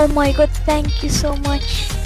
Oh my god, thank you so much.